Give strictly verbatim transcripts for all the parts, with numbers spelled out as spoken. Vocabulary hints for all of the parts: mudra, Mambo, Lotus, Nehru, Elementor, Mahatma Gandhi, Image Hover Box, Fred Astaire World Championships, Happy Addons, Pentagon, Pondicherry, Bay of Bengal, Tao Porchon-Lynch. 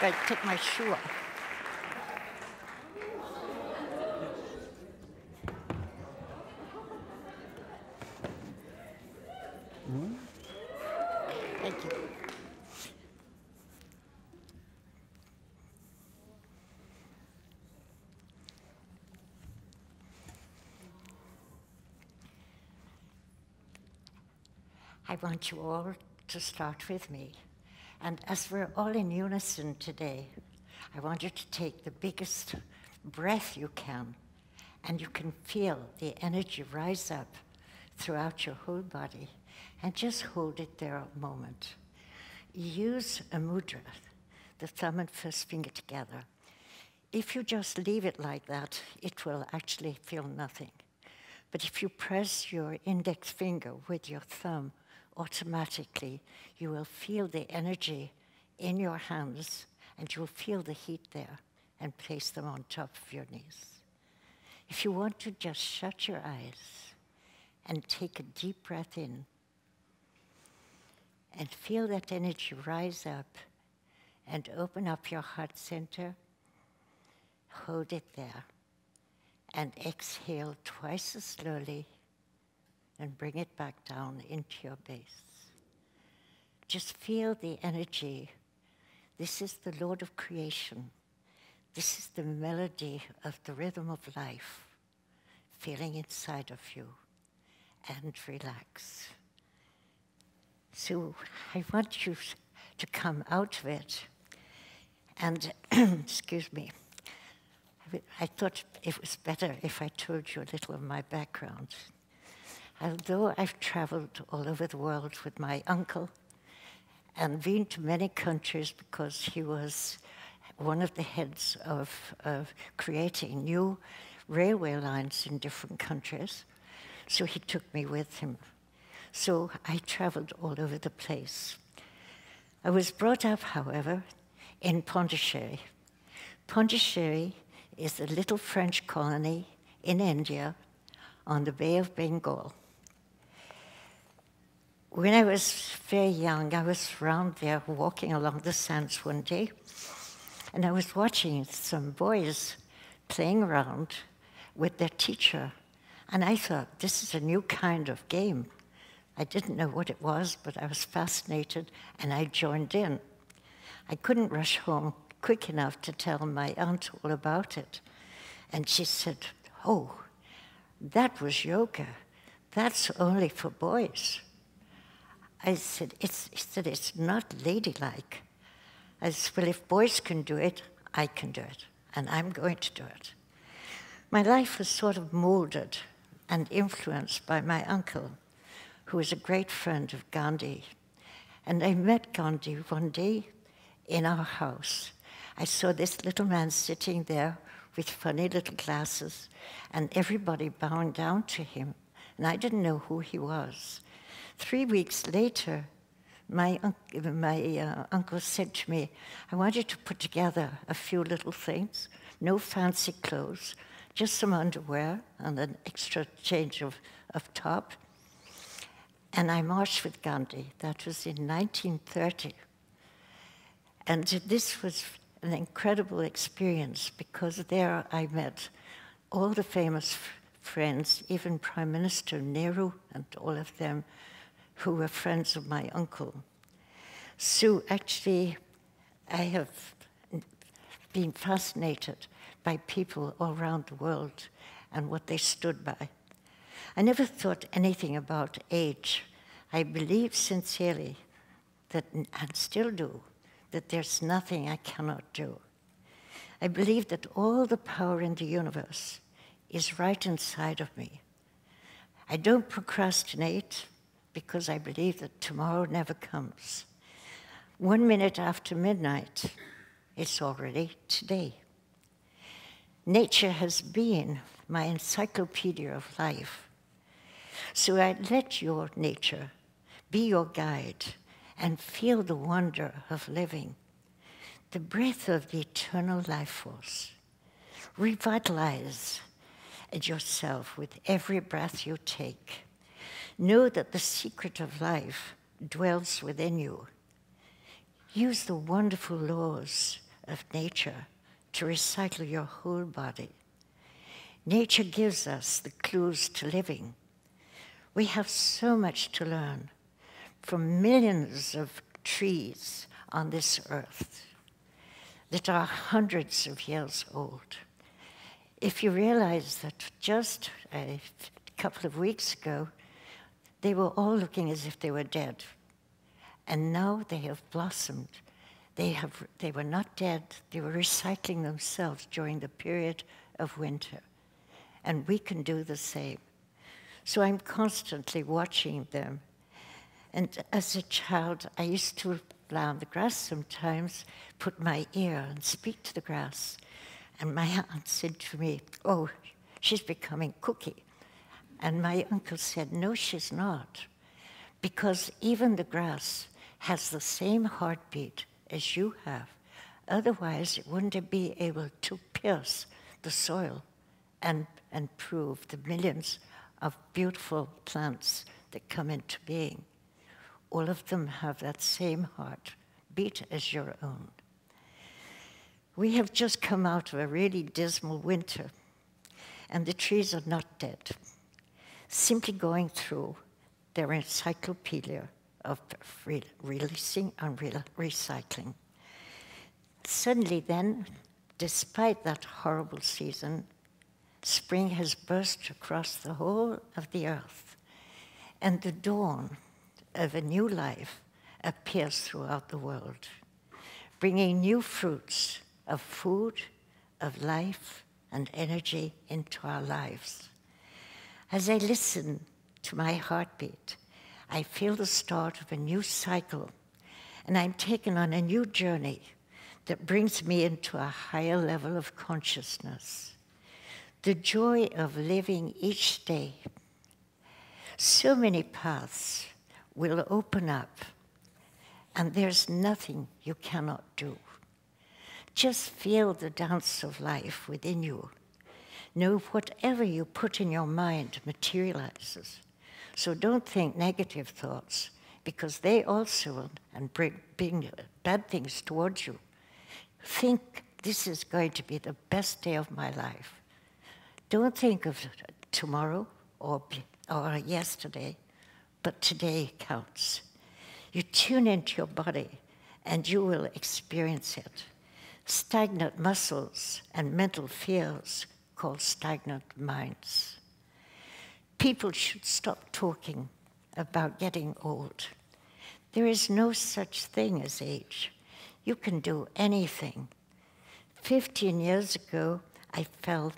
I took my shoe off. Mm-hmm. Thank you. I want you all to start with me. And as we're all in unison today, I want you to take the biggest breath you can, and you can feel the energy rise up throughout your whole body, and just hold it there a moment. Use a mudra, the thumb and first finger together. If you just leave it like that, it will actually feel nothing. But if you press your index finger with your thumb, automatically, you will feel the energy in your hands, and you will feel the heat there, and place them on top of your knees. If you want to just shut your eyes and take a deep breath in, and feel that energy rise up, and open up your heart center, hold it there, and exhale twice as slowly, and bring it back down into your base. Just feel the energy. This is the Lord of creation. This is the melody of the rhythm of life, feeling inside of you, and relax. So I want you to come out of it, and excuse me, I thought it was better if I told you a little of my background. Although I've traveled all over the world with my uncle and been to many countries because he was one of the heads of, of creating new railway lines in different countries, so he took me with him. So I traveled all over the place. I was brought up, however, in Pondicherry. Pondicherry is a little French colony in India on the Bay of Bengal. When I was very young, I was around there walking along the sands one day, and I was watching some boys playing around with their teacher, and I thought, this is a new kind of game. I didn't know what it was, but I was fascinated, and I joined in. I couldn't rush home quick enough to tell my aunt all about it, and she said, oh, that was yoga. That's only for boys. I said, it's, he said, it's not ladylike. I said, well, if boys can do it, I can do it, and I'm going to do it. My life was sort of molded and influenced by my uncle, who was a great friend of Gandhi. And I met Gandhi one day in our house. I saw this little man sitting there with funny little glasses, and everybody bowing down to him, and I didn't know who he was. Three weeks later, my, un my uh, uncle said to me, I want you to put together a few little things, no fancy clothes, just some underwear and an extra change of, of top. And I marched with Gandhi. That was in nineteen thirty. And this was an incredible experience, because there I met all the famous friends, even Prime Minister Nehru and all of them, who were friends of my uncle. So actually, I have been fascinated by people all around the world and what they stood by. I never thought anything about age. I believe sincerely that, and still do, that there's nothing I cannot do. I believe that all the power in the universe is right inside of me. I don't procrastinate, because I believe that tomorrow never comes. One minute after midnight, it's already today. Nature has been my encyclopedia of life. So I let your nature be your guide, and feel the wonder of living, the breath of the eternal life force. Revitalize yourself with every breath you take. Know that the secret of life dwells within you. Use the wonderful laws of nature to recycle your whole body. Nature gives us the clues to living. We have so much to learn from millions of trees on this earth that are hundreds of years old. If you realize that just a couple of weeks ago, they were all looking as if they were dead. And now they have blossomed. They, have, they were not dead. They were recycling themselves during the period of winter. And we can do the same. So I'm constantly watching them. And as a child, I used to lie on the grass sometimes, put my ear and speak to the grass. And my aunt said to me, "Oh, she's becoming Cookie." And my uncle said, "No, she's not." Because even the grass has the same heartbeat as you have. Otherwise, it wouldn't be able to pierce the soil and, and prove the millions of beautiful plants that come into being. All of them have that same heartbeat as your own. We have just come out of a really dismal winter, and the trees are not dead. Simply going through their encyclopedia of re releasing and re recycling. Suddenly then, despite that horrible season, spring has burst across the whole of the earth, and the dawn of a new life appears throughout the world, bringing new fruits of food, of life, and energy into our lives. As I listen to my heartbeat, I feel the start of a new cycle, and I'm taken on a new journey that brings me into a higher level of consciousness. The joy of living each day. So many paths will open up, and there's nothing you cannot do. Just feel the dance of life within you. Know whatever you put in your mind materializes. So don't think negative thoughts, because they also will bring, bring bad things towards you. Think, this is going to be the best day of my life. Don't think of tomorrow or, or yesterday, but today counts. You tune into your body, and you will experience it. Stagnant muscles and mental fears called stagnant minds. People should stop talking about getting old. There is no such thing as age. You can do anything. Fifteen years ago, I fell,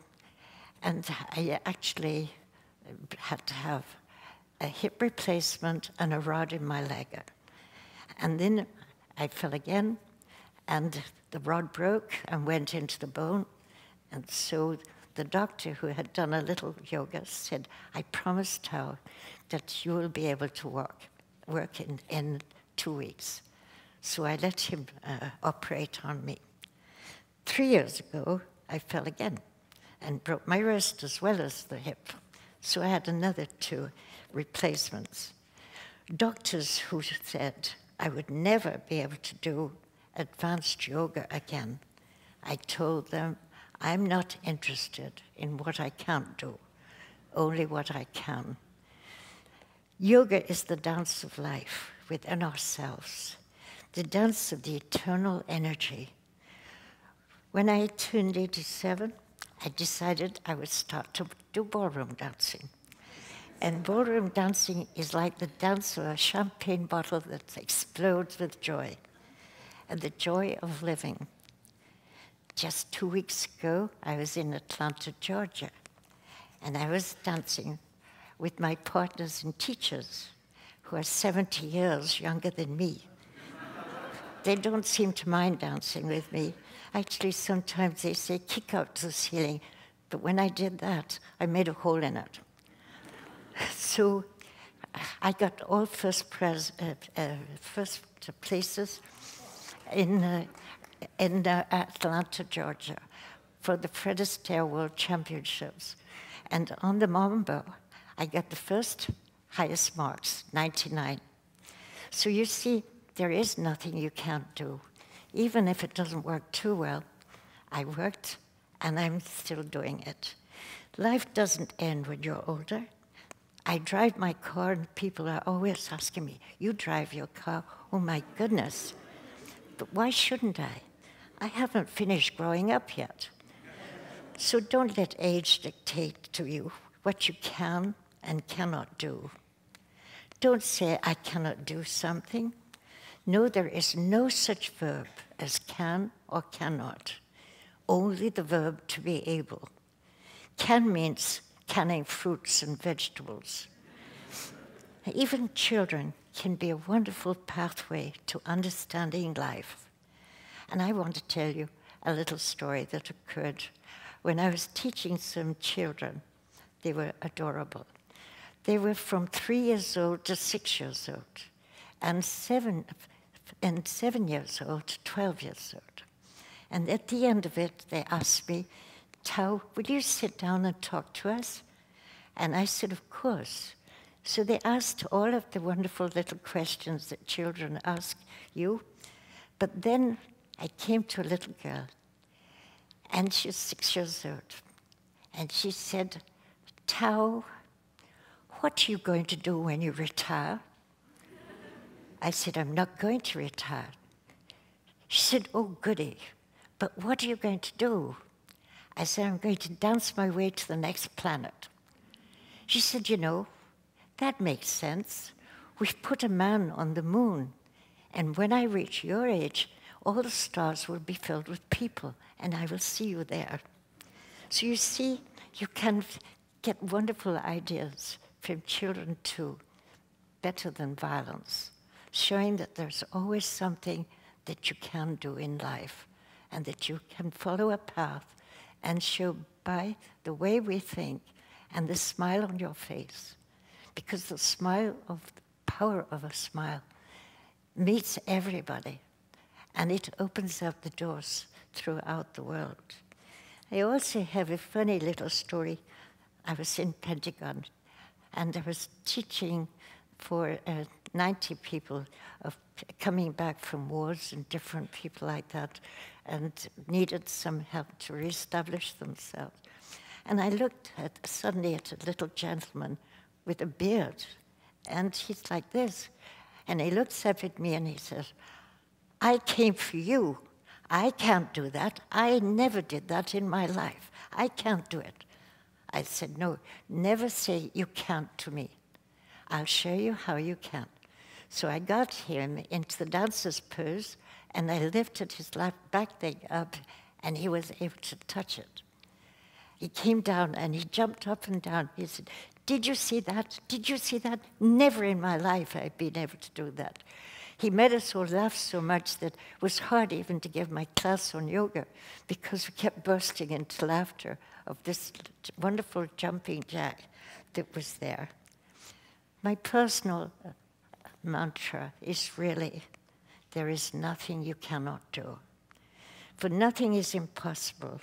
and I actually had to have a hip replacement and a rod in my leg. And then I fell again, and the rod broke and went into the bone, and so the doctor who had done a little yoga said, "I promised her that you will be able to work, work in, in two weeks. So I let him uh, operate on me. Three years ago, I fell again and broke my wrist as well as the hip. So I had another two replacements. Doctors who said I would never be able to do advanced yoga again, I told them, I'm not interested in what I can't do, only what I can. Yoga is the dance of life within ourselves, the dance of the eternal energy. When I turned eighty-seven, I decided I would start to do ballroom dancing. And ballroom dancing is like the dance of a champagne bottle that explodes with joy, and the joy of living. Just two weeks ago, I was in Atlanta, Georgia, and I was dancing with my partners and teachers who are seventy years younger than me. They don't seem to mind dancing with me. Actually, sometimes they say, "Kick out to the ceiling," but when I did that, I made a hole in it. So I got all first, pres uh, uh, first places in uh, in uh, Atlanta, Georgia, for the Fred Astaire World Championships. And on the Mambo, I got the first highest marks, ninety-nine. So you see, there is nothing you can't do. even if it doesn't work too well, I worked and I'm still doing it. Life doesn't end when you're older. I drive my car and people are always asking me, you drive your car, oh my goodness. But why shouldn't I? I haven't finished growing up yet. So don't let age dictate to you what you can and cannot do. Don't say, I cannot do something. No, there is no such verb as can or cannot, only the verb to be able. Can means canning fruits and vegetables. Even children can be a wonderful pathway to understanding life. And I want to tell you a little story that occurred when I was teaching some children. They were adorable. They were from three years old to six years old, and seven, and seven years old to twelve years old. And at the end of it, they asked me, Tao, would you sit down and talk to us? And I said, of course. So they asked all of the wonderful little questions that children ask you. But then I came to a little girl, and she's six years old. And she said, Tao, what are you going to do when you retire? I said, I'm not going to retire. She said, oh, goody, but what are you going to do? I said, I'm going to dance my way to the next planet. She said, you know, that makes sense. We've put a man on the moon, and when I reach your age, all the stars will be filled with people, and I will see you there. So you see, you can get wonderful ideas from children too, better than violence, showing that there's always something that you can do in life and that you can follow a path and show by the way we think and the smile on your face, because the smile of the power of a smile meets everybody and it opens up the doors throughout the world. I also have a funny little story. I was in Pentagon and I was teaching for uh, ninety people of coming back from wars and different people like that and needed some help to reestablish themselves. And I looked at, suddenly at a little gentleman with a beard and he's like this. And he looks up at me and he says, I came for you. I can't do that. I never did that in my life. I can't do it. I said, no, never say you can't to me. I'll show you how you can. So I got him into the dancer's pose, and I lifted his back leg up, and he was able to touch it. He came down, and he jumped up and down. He said, did you see that? Did you see that? Never in my life I've been able to do that. He made us all laugh so much that it was hard even to give my class on yoga, because we kept bursting into laughter of this wonderful jumping jack that was there. My personal mantra is really, there is nothing you cannot do. For nothing is impossible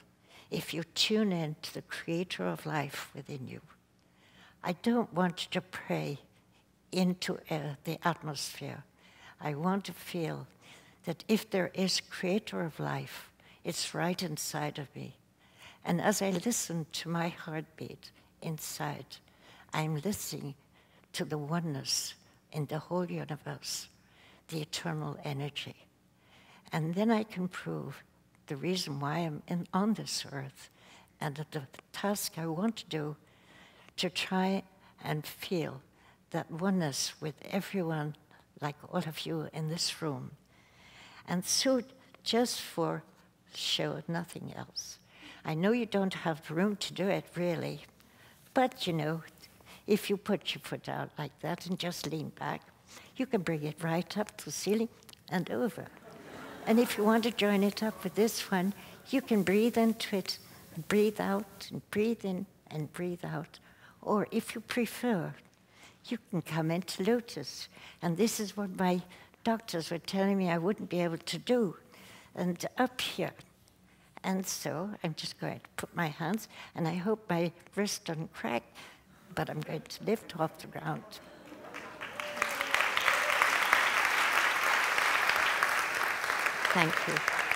if you tune in to the creator of life within you. I don't want you to pray into uh, the atmosphere. I want to feel that if there is creator of life, it's right inside of me. And as I listen to my heartbeat inside, I'm listening to the oneness in the whole universe, the eternal energy. And then I can prove the reason why I'm in, on this earth and that the task I want to do to try and feel that oneness with everyone like all of you in this room. And so just for show, nothing else. I know you don't have room to do it, really, but you know, if you put your foot out like that and just lean back, you can bring it right up to the ceiling and over. And if you want to join it up with this one, you can breathe into it, and breathe out, and breathe in, and breathe out. Or if you prefer, you can come into Lotus. And this is what my doctors were telling me I wouldn't be able to do. And up here. And so I'm just going to put my hands, and I hope my wrist doesn't crack, but I'm going to lift off the ground. Thank you.